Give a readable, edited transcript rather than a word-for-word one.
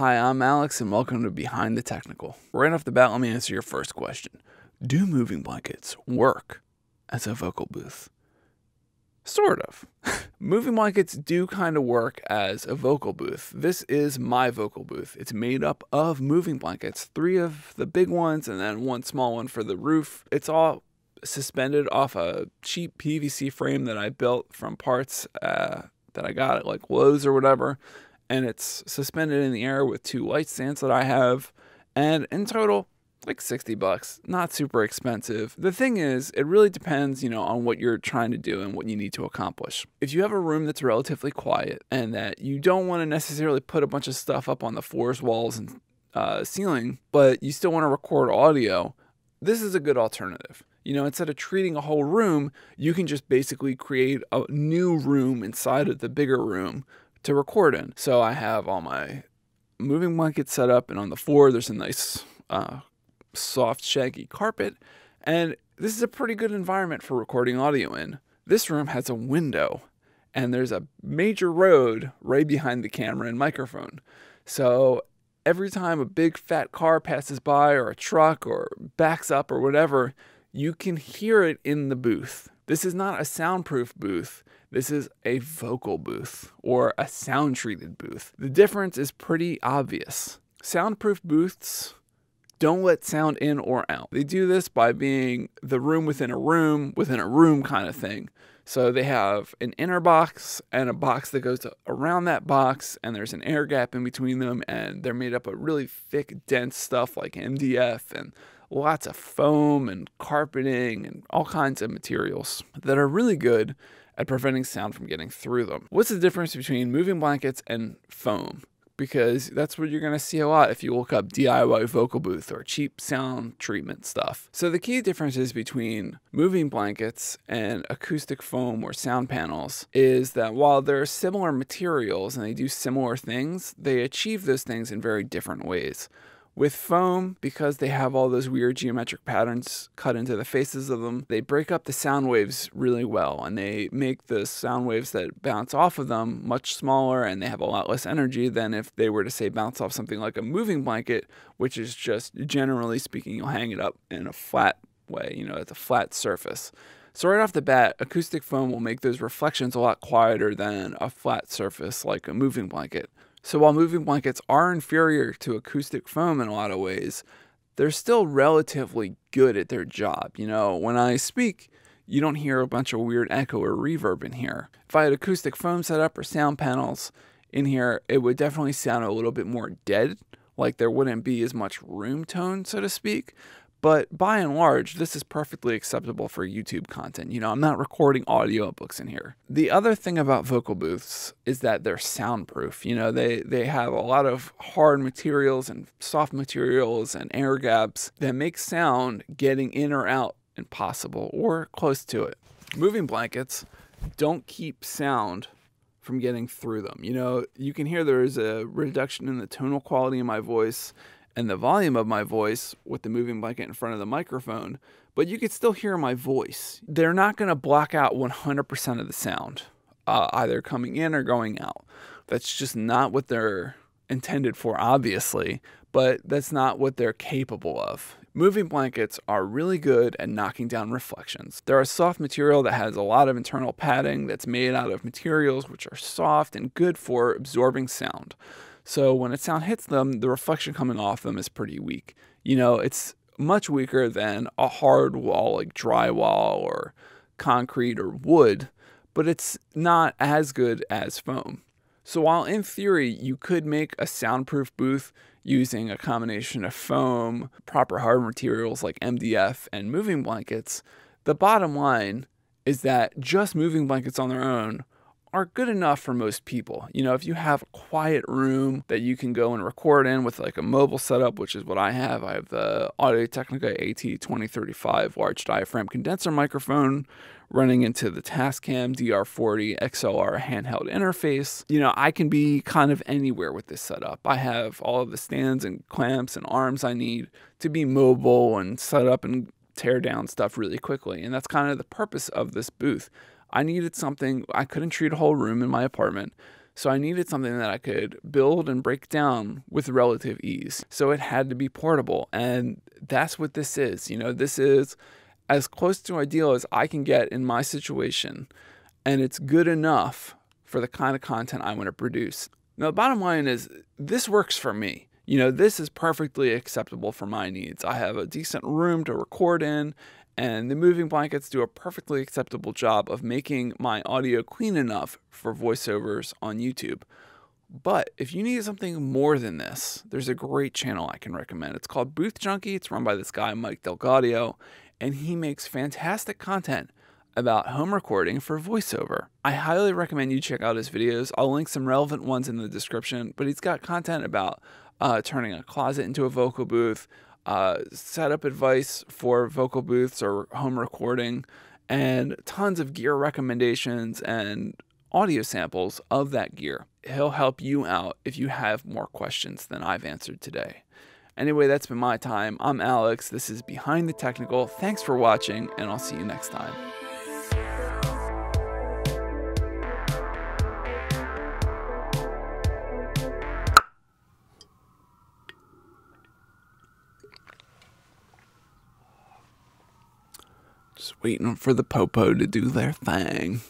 Hi, I'm Alex and welcome to Behind the Technical. Right off the bat, let me answer your first question. Do moving blankets work as a vocal booth? Sort of. Moving blankets do kind of work as a vocal booth. This is my vocal booth. It's made up of moving blankets, 3 of the big ones and then 1 small one for the roof. It's all suspended off a cheap PVC frame that I built from parts that I got at like Lowe's or whatever. And it's suspended in the air with 2 light stands that I have. And in total, like $60, not super expensive. The thing is, it really depends, on what you're trying to do and what you need to accomplish. If you have a room that's relatively quiet and that you don't want to necessarily put a bunch of stuff up on the floors, walls, and ceiling, but you still want to record audio, this is a good alternative. Instead of treating a whole room, you can just basically create a new room inside of the bigger room to record in. So I have all my moving blankets set up, and on the floor there's a nice soft shaggy carpet, and this is a pretty good environment for recording audio in. This room has a window and there's a major road right behind the camera and microphone. So every time a big fat car passes by or a truck or backs up or whatever, you can hear it in the booth. This is not a soundproof booth. This is a vocal booth or a sound treated booth. The difference is pretty obvious. Soundproof booths don't let sound in or out. They do this by being the room within a room kind of thing. So they have an inner box and a box that goes around that box, and there's an air gap in between them, and they're made up of really thick, dense stuff like MDF and lots of foam and carpeting and all kinds of materials that are really good at preventing sound from getting through them. What's the difference between moving blankets and foam? Because that's what you're gonna see a lot if you look up DIY vocal booth or cheap sound treatment stuff. So the key differences between moving blankets and acoustic foam or sound panels is that while they're similar materials and they do similar things, they achieve those things in very different ways. With foam, because they have all those weird geometric patterns cut into the faces of them, they break up the sound waves really well, and they make the sound waves that bounce off of them much smaller, and they have a lot less energy than if they were to, say, bounce off something like a moving blanket, which is just, generally speaking, you'll hang it up in a flat way, it's a flat surface. So right off the bat, acoustic foam will make those reflections a lot quieter than a flat surface like a moving blanket. So while moving blankets are inferior to acoustic foam in a lot of ways, they're still relatively good at their job. When I speak, you don't hear a bunch of weird echo or reverb in here. If I had acoustic foam set up or sound panels in here, it would definitely sound a little bit more dead, like there wouldn't be as much room tone, so to speak. But by and large, this is perfectly acceptable for YouTube content. I'm not recording audiobooks in here. The other thing about vocal booths is that they're soundproof. They have a lot of hard materials and soft materials and air gaps that make sound getting in or out impossible or close to it. Moving blankets don't keep sound from getting through them. You can hear there is a reduction in the tonal quality in my voice and the volume of my voice with the moving blanket in front of the microphone, but you could still hear my voice. They're not gonna block out 100% of the sound, either coming in or going out. That's just not what they're intended for, obviously, but that's not what they're capable of. Moving blankets are really good at knocking down reflections. They're a soft material that has a lot of internal padding that's made out of materials which are soft and good for absorbing sound. So when a sound hits them, the reflection coming off them is pretty weak. It's much weaker than a hard wall like drywall or concrete or wood, but it's not as good as foam. So while in theory you could make a soundproof booth using a combination of foam, proper hard materials like MDF and moving blankets, the bottom line is that just moving blankets on their own are good enough for most people. If you have a quiet room that you can go and record in with like a mobile setup, which is what I have. I have the Audio-Technica AT2035 large diaphragm condenser microphone running into the Tascam DR40 XLR handheld interface. I can be kind of anywhere with this setup. I have all of the stands and clamps and arms I need to be mobile and set up and tear down stuff really quickly. And that's kind of the purpose of this booth. I needed something. I couldn't treat a whole room in my apartment, so I needed something that I could build and break down with relative ease. So it had to be portable, and that's what this is. You know, this is as close to ideal as I can get in my situation, and it's good enough for the kind of content I want to produce. Now, the bottom line is this works for me. You know, this is perfectly acceptable for my needs. I have a decent room to record in, and the moving blankets do a perfectly acceptable job of making my audio clean enough for voiceovers on YouTube. But if you need something more than this, there's a great channel I can recommend. It's called Booth Junkie. It's run by this guy, Mike DelGaudio, and he makes fantastic content about home recording for voiceover. I highly recommend you check out his videos. I'll link some relevant ones in the description, but he's got content about turning a closet into a vocal booth, setup advice for vocal booths or home recording, and tons of gear recommendations and audio samples of that gear. He'll help you out if you have more questions than I've answered today. Anyway, that's been my time. I'm Alex. This is Behind the Technical. Thanks for watching, and I'll see you next time. Just waiting for the popo to do their thing.